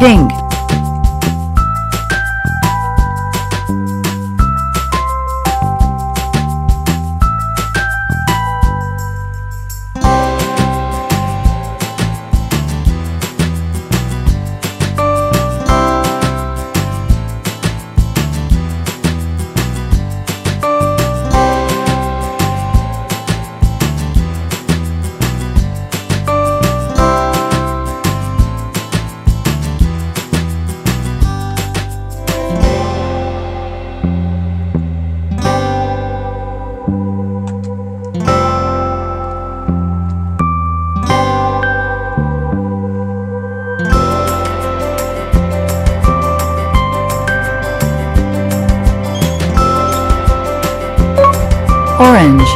ding, orange,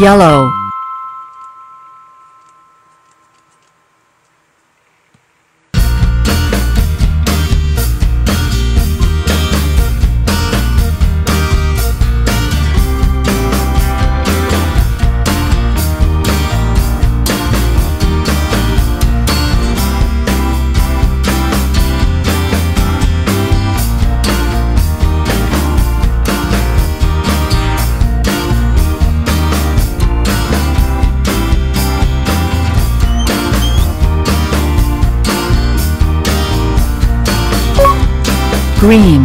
yellow, green,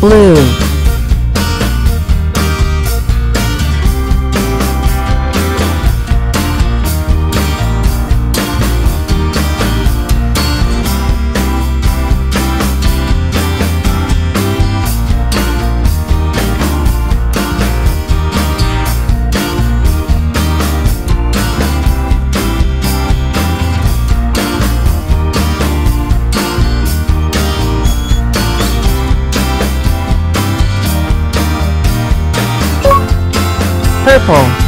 blue, purple,